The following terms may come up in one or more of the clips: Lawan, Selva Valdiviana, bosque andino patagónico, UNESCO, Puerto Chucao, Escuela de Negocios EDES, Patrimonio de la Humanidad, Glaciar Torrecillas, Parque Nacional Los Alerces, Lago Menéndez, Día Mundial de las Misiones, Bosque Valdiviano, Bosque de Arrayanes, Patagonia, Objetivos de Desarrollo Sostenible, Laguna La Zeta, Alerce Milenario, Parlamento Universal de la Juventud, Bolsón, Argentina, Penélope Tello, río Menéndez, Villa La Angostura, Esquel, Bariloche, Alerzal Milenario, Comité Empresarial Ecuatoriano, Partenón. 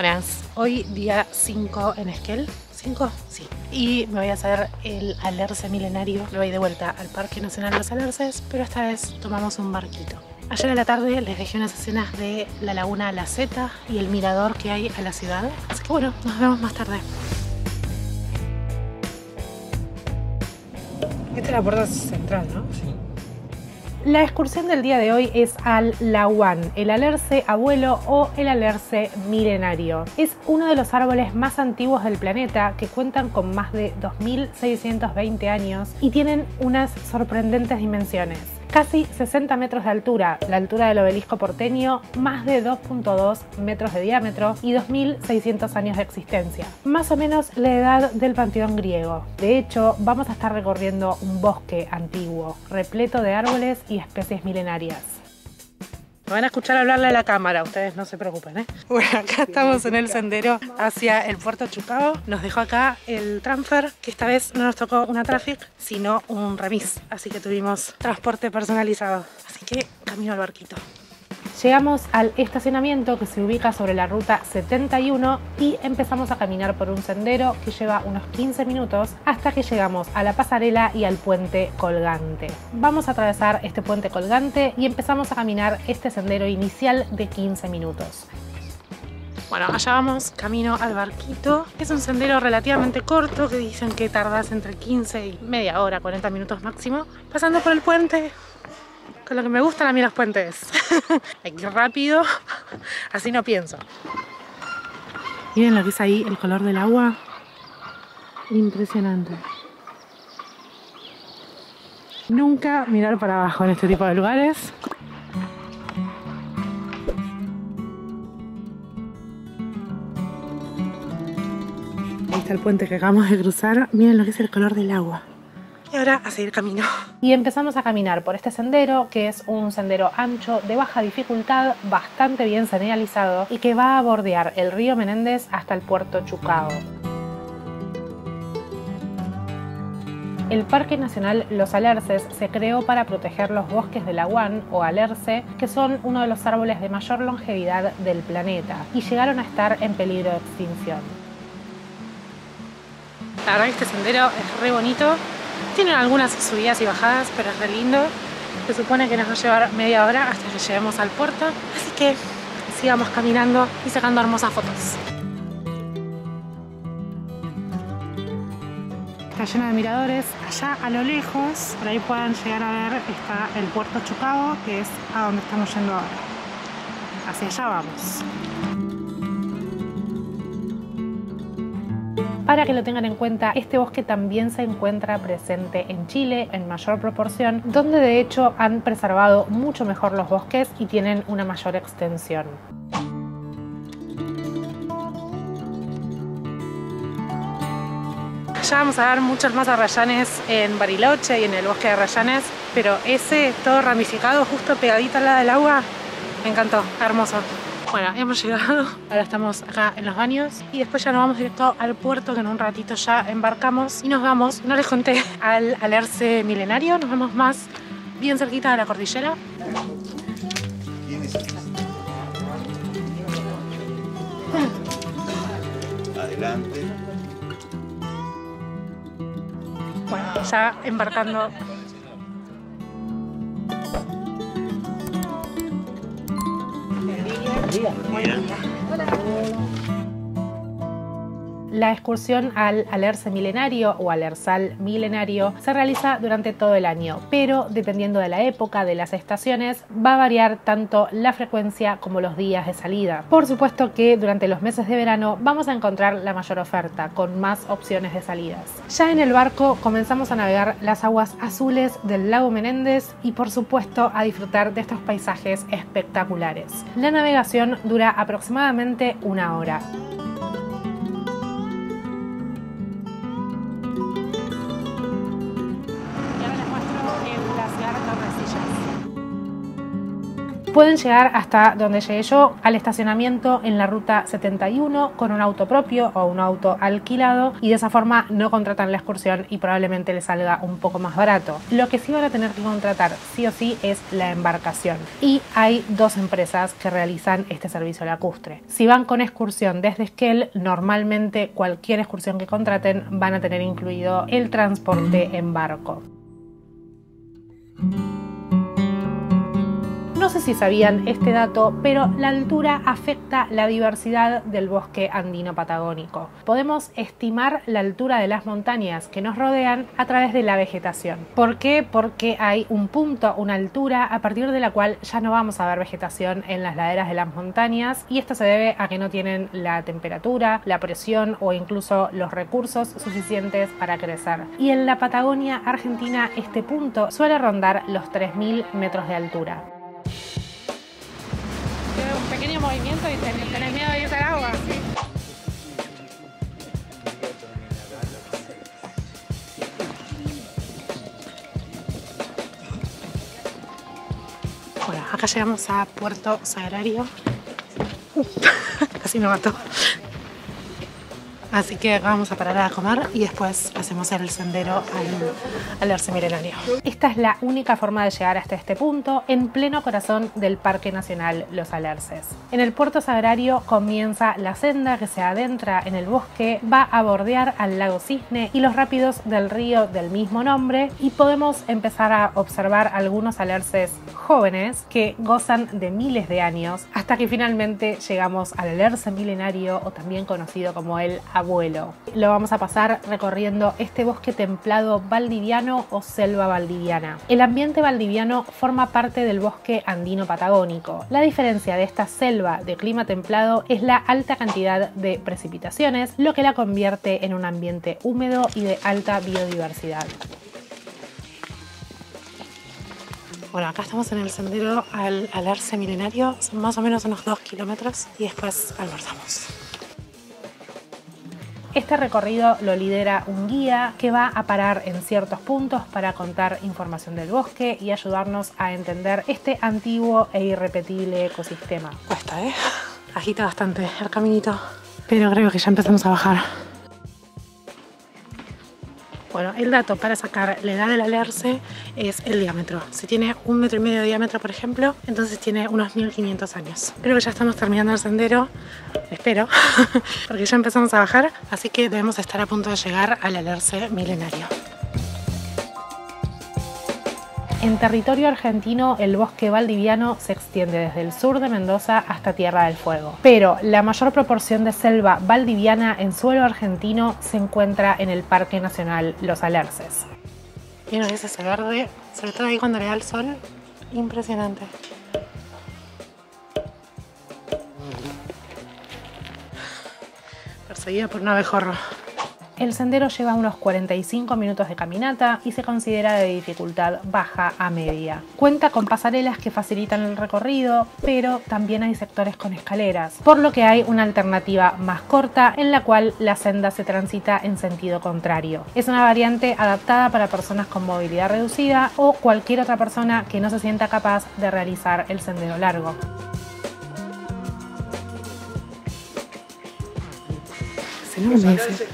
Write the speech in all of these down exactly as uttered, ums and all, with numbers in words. Buenas. Hoy día cinco en Esquel. ¿cinco? Sí. Y me voy a hacer el Alerce Milenario. Me voy de vuelta al Parque Nacional Los Alerces, pero esta vez tomamos un barquito. Ayer a la tarde les dejé unas escenas de la Laguna La Zeta y el mirador que hay a la ciudad. Así que bueno, nos vemos más tarde. Esta es la puerta central, ¿no? Sí. La excursión del día de hoy es al Lawan, el alerce abuelo o el alerce milenario. Es uno de los árboles más antiguos del planeta, que cuentan con más de dos mil seiscientos veinte años y tienen unas sorprendentes dimensiones. Casi sesenta metros de altura, la altura del obelisco porteño, más de dos punto dos metros de diámetro y dos mil seiscientos años de existencia. Más o menos la edad del panteón griego. De hecho, vamos a estar recorriendo un bosque antiguo, repleto de árboles y especies milenarias. Me van a escuchar hablarle a la cámara, ustedes no se preocupen, ¿eh? Bueno, acá estamos en el sendero hacia el Puerto Chucao. Nos dejó acá el transfer, que esta vez no nos tocó una traffic, sino un remis. Así que tuvimos transporte personalizado. Así que camino al barquito. Llegamos al estacionamiento que se ubica sobre la ruta setenta y uno y empezamos a caminar por un sendero que lleva unos quince minutos hasta que llegamos a la pasarela y al puente colgante. Vamos a atravesar este puente colgante y empezamos a caminar este sendero inicial de quince minutos. Bueno, allá vamos, camino al barquito. Es un sendero relativamente corto que dicen que tardas entre quince y media hora, cuarenta minutos máximo, pasando por el puente. Con lo que me gustan a mí los puentes. Hay que ir rápido, así no pienso. Miren lo que es ahí, el color del agua. Impresionante. Nunca mirar para abajo en este tipo de lugares. Ahí está el puente que acabamos de cruzar. Miren lo que es el color del agua. Y ahora a seguir camino. Y empezamos a caminar por este sendero, que es un sendero ancho de baja dificultad, bastante bien señalizado y que va a bordear el río Menéndez hasta el Puerto Chucao. El Parque Nacional Los Alerces se creó para proteger los bosques de Lawan o alerce, que son uno de los árboles de mayor longevidad del planeta y llegaron a estar en peligro de extinción. La verdad que este sendero es re bonito. Tienen algunas subidas y bajadas, pero es re lindo. Se supone que nos va a llevar media hora hasta que lleguemos al puerto. Así que sigamos caminando y sacando hermosas fotos. Está lleno de miradores. Allá a lo lejos, por ahí pueden llegar a ver, está el Puerto Chucao, que es a donde estamos yendo ahora. Hacia allá vamos. Para que lo tengan en cuenta, este bosque también se encuentra presente en Chile en mayor proporción, donde de hecho han preservado mucho mejor los bosques y tienen una mayor extensión. Ya vamos a ver muchos más arrayanes en Bariloche y en el Bosque de Arrayanes, pero ese todo ramificado justo pegadito al lado del agua, me encantó, hermoso. Bueno, hemos llegado, ahora estamos acá en los baños y después ya nos vamos directo al puerto, que en un ratito ya embarcamos y nos vamos, no les conté, al Alerce Milenario. Nos vemos más bien cerquita de la cordillera. Adelante. Bueno, ya embarcando. La excursión al Alerce Milenario o Alerzal Milenario se realiza durante todo el año, pero dependiendo de la época, de las estaciones, va a variar tanto la frecuencia como los días de salida. Por supuesto que durante los meses de verano vamos a encontrar la mayor oferta, con más opciones de salidas. Ya en el barco comenzamos a navegar las aguas azules del lago Menéndez y por supuesto a disfrutar de estos paisajes espectaculares. La navegación dura aproximadamente una hora. Glaciar Torrecillas. Pueden llegar hasta donde llegué yo, al estacionamiento en la ruta setenta y uno con un auto propio o un auto alquilado, y de esa forma no contratan la excursión y probablemente les salga un poco más barato. Lo que sí van a tener que contratar sí o sí es la embarcación, y hay dos empresas que realizan este servicio lacustre. Si van con excursión desde Esquel, normalmente cualquier excursión que contraten van a tener incluido el transporte en barco. No sé si sabían este dato, pero la altura afecta la diversidad del bosque andino patagónico. Podemos estimar la altura de las montañas que nos rodean a través de la vegetación. ¿Por qué? Porque hay un punto, una altura, a partir de la cual ya no vamos a ver vegetación en las laderas de las montañas, y esto se debe a que no tienen la temperatura, la presión o incluso los recursos suficientes para crecer. Y en la Patagonia Argentina este punto suele rondar los tres mil metros de altura. Un pequeño movimiento y tenés miedo de irte al agua. Bueno, acá llegamos a Puerto Sagrario. Uh, casi me mató. Así que vamos a parar a comer y después hacemos el sendero al Alerce Milenario. Esta es la única forma de llegar hasta este punto, en pleno corazón del Parque Nacional Los Alerces. En el Puerto Sagrario comienza la senda que se adentra en el bosque, va a bordear al lago Cisne y los rápidos del río del mismo nombre, y podemos empezar a observar algunos alerces jóvenes que gozan de miles de años, hasta que finalmente llegamos al Alerce Milenario, o también conocido como el Abuelo. Lo vamos a pasar recorriendo este bosque templado valdiviano o selva valdiviana. El ambiente valdiviano forma parte del bosque andino patagónico. La diferencia de esta selva de clima templado es la alta cantidad de precipitaciones, lo que la convierte en un ambiente húmedo y de alta biodiversidad. Bueno, acá estamos en el sendero al Alerce Milenario, son más o menos unos dos kilómetros, y después almorzamos. Este recorrido lo lidera un guía que va a parar en ciertos puntos para contar información del bosque y ayudarnos a entender este antiguo e irrepetible ecosistema. Cuesta, ¿eh? Agita bastante el caminito, pero creo que ya empezamos a bajar. Bueno, el dato para sacar la edad del Alerce es el diámetro. Si tiene un metro y medio de diámetro, por ejemplo, entonces tiene unos mil quinientos años. Creo que ya estamos terminando el sendero, espero, porque ya empezamos a bajar, así que debemos estar a punto de llegar al Alerce Milenario. En territorio argentino, el bosque valdiviano se extiende desde el sur de Mendoza hasta Tierra del Fuego, pero la mayor proporción de selva valdiviana en suelo argentino se encuentra en el Parque Nacional Los Alerces. Miren que es ese verde, sobre todo ahí cuando le da el sol, impresionante. Perseguida por un abejorro. El sendero lleva unos cuarenta y cinco minutos de caminata y se considera de dificultad baja a media. Cuenta con pasarelas que facilitan el recorrido, pero también hay sectores con escaleras, por lo que hay una alternativa más corta en la cual la senda se transita en sentido contrario. Es una variante adaptada para personas con movilidad reducida o cualquier otra persona que no se sienta capaz de realizar el sendero largo. Se nos dice.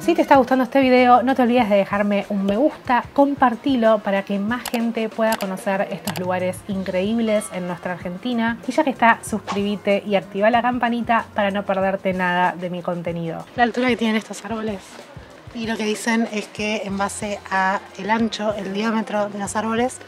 Si te está gustando este video, no te olvides de dejarme un me gusta, compartilo para que más gente pueda conocer estos lugares increíbles en nuestra Argentina. Y ya que está, suscríbete y activa la campanita para no perderte nada de mi contenido. La altura que tienen estos árboles. Y lo que dicen es que en base al ancho, el diámetro de los árboles,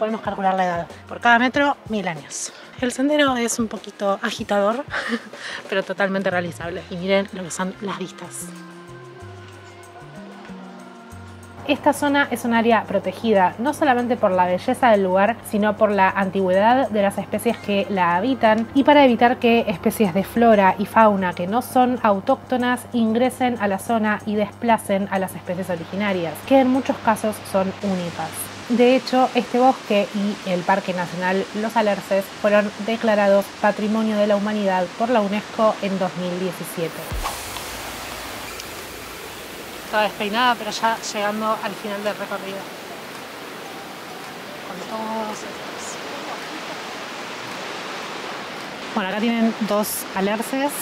podemos calcular la edad. Por cada metro, mil años. El sendero es un poquito agitador, pero totalmente realizable. Y miren lo que son las vistas. Esta zona es un área protegida, no solamente por la belleza del lugar, sino por la antigüedad de las especies que la habitan y para evitar que especies de flora y fauna que no son autóctonas ingresen a la zona y desplacen a las especies originarias, que en muchos casos son únicas. De hecho, este bosque y el Parque Nacional Los Alerces fueron declarados Patrimonio de la Humanidad por la UNESCO en dos mil diecisiete. Despeinada, pero ya llegando al final del recorrido. nosotros. Bueno, acá tienen dos alerces.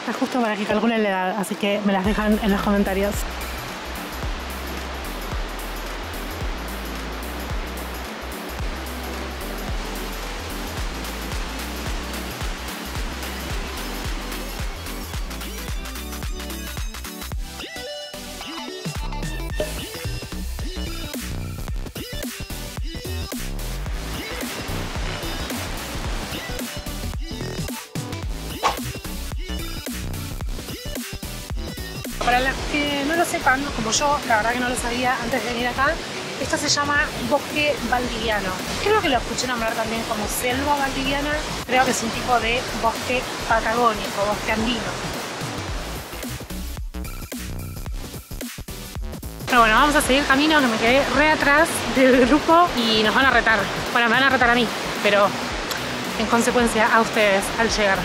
Está justo para que calculen la edad, así que me las dejan en los comentarios. Para los que no lo sepan, como yo, la verdad que no lo sabía antes de venir acá, esto se llama Bosque Valdiviano. Creo que lo escuché nombrar también como Selva Valdiviana. Creo que es un tipo de bosque patagónico, bosque andino. Pero bueno, vamos a seguir camino, que me quedé re atrás del grupo y nos van a retar. Bueno, me van a retar a mí, pero en consecuencia a ustedes al llegar.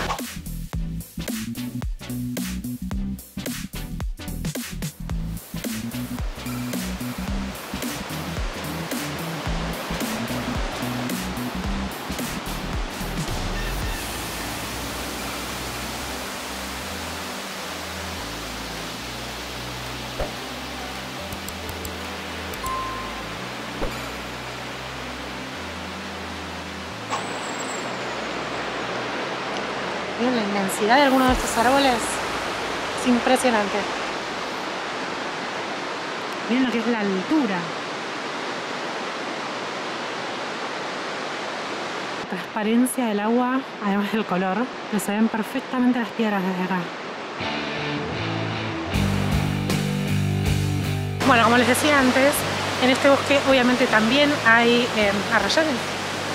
Miren la inmensidad de algunos de estos árboles, es impresionante. Miren lo que es la altura. La transparencia del agua, además del color, pero se ven perfectamente las piedras desde acá. Bueno, como les decía antes, en este bosque obviamente también hay eh, arrayanes,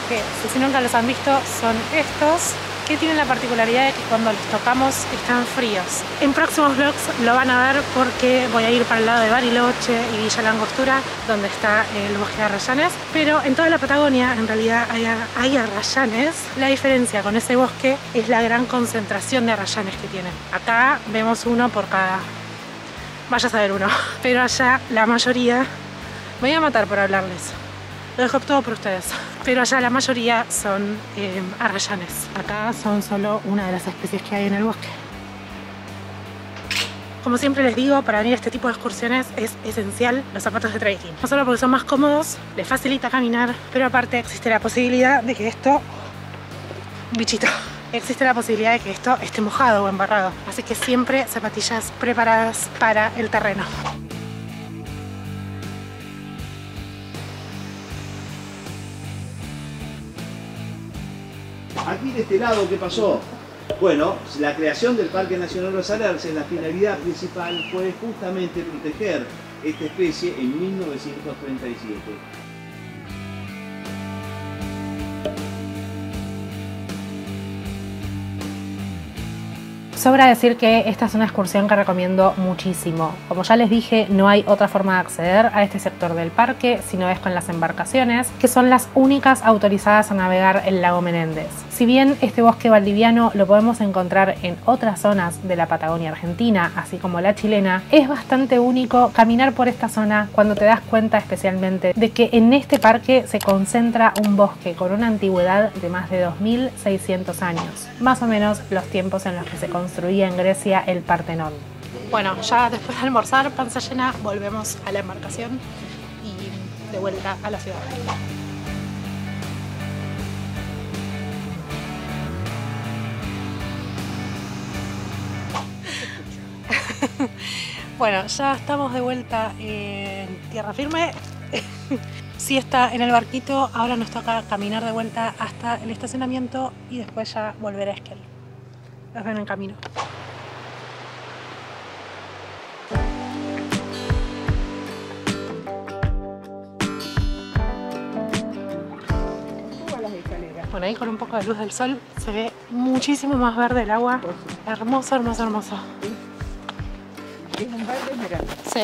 que si nunca los han visto son estos, que tienen la particularidad de que cuando los tocamos están fríos. En próximos vlogs lo van a ver porque voy a ir para el lado de Bariloche y Villa La Angostura, donde está el bosque de arrayanes, pero en toda la Patagonia en realidad hay, hay arrayanes. La diferencia con ese bosque es la gran concentración de arrayanes que tienen. Acá vemos uno por cada... vaya a saber uno, pero allá la mayoría... me voy a matar por hablarles. Lo dejo todo por ustedes. Pero allá la mayoría son eh, arrayanes. Acá son solo una de las especies que hay en el bosque. Como siempre les digo, para venir a este tipo de excursiones es esencial los zapatos de trekking. No solo porque son más cómodos, les facilita caminar, pero aparte existe la posibilidad de que esto... bichito. Existe la posibilidad de que esto esté mojado o embarrado. Así que siempre zapatillas preparadas para el terreno. Aquí de este lado, ¿qué pasó? Bueno, la creación del Parque Nacional Los Alerces, la finalidad principal fue justamente proteger esta especie en mil novecientos treinta y siete. Sobra decir que esta es una excursión que recomiendo muchísimo. Como ya les dije, no hay otra forma de acceder a este sector del parque si no es con las embarcaciones, que son las únicas autorizadas a navegar el lago Menéndez. Si bien este bosque valdiviano lo podemos encontrar en otras zonas de la Patagonia argentina, así como la chilena, es bastante único caminar por esta zona cuando te das cuenta especialmente de que en este parque se concentra un bosque con una antigüedad de más de dos mil seiscientos años, más o menos los tiempos en los que se concentra construía en Grecia el Partenón. Bueno, ya después de almorzar, panza llena, volvemos a la embarcación y de vuelta a la ciudad. Bueno, ya estamos de vuelta en tierra firme. Sí, está en el barquito, ahora nos toca caminar de vuelta hasta el estacionamiento y después ya volver a Esquel. Las ven en camino. Bueno, ahí con un poco de luz del sol se ve muchísimo más verde el agua. Hermoso, hermoso, hermoso. Es un verde esmeralda. Sí.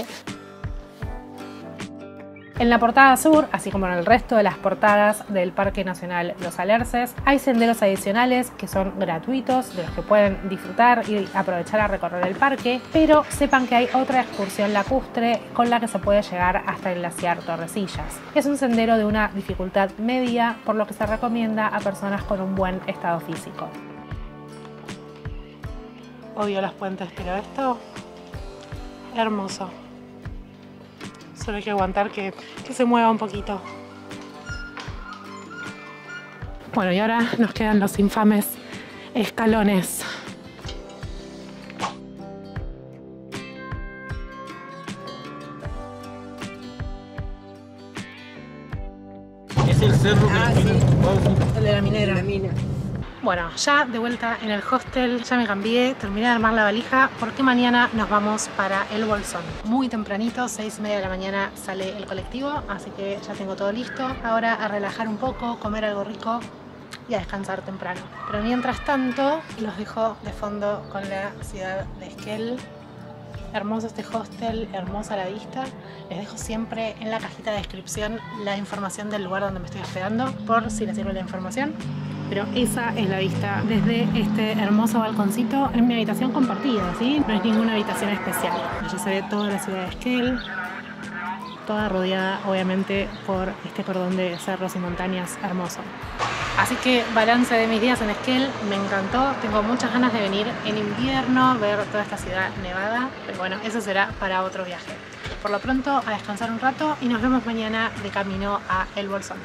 En la portada sur, así como en el resto de las portadas del Parque Nacional Los Alerces, hay senderos adicionales que son gratuitos, de los que pueden disfrutar y aprovechar a recorrer el parque, pero sepan que hay otra excursión lacustre con la que se puede llegar hasta el Glaciar Torrecillas. Es un sendero de una dificultad media, por lo que se recomienda a personas con un buen estado físico. Odio los puentes, pero esto, hermoso. Solo hay que aguantar que, que se mueva un poquito. Bueno, y ahora nos quedan los infames escalones. Es el cerro que ah, sí. El de la minera. La mina. Bueno, ya de vuelta en el hostel, ya me cambié, terminé de armar la valija porque mañana nos vamos para el Bolsón. Muy tempranito, seis y media de la mañana sale el colectivo, así que ya tengo todo listo. Ahora a relajar un poco, comer algo rico y a descansar temprano. Pero mientras tanto, los dejo de fondo con la ciudad de Esquel. Hermoso este hostel, hermosa la vista. Les dejo siempre en la cajita de descripción la información del lugar donde me estoy hospedando, por si les sirve la información. Pero esa es la vista desde este hermoso balconcito en mi habitación compartida, ¿sí? No es ninguna habitación especial. Allá se ve toda la ciudad de Esquel, toda rodeada obviamente por este cordón de cerros y montañas hermoso. Así que balance de mis días en Esquel, me encantó. Tengo muchas ganas de venir en invierno, ver toda esta ciudad nevada. Pero bueno, eso será para otro viaje. Por lo pronto, a descansar un rato y nos vemos mañana de camino a El Bolsón.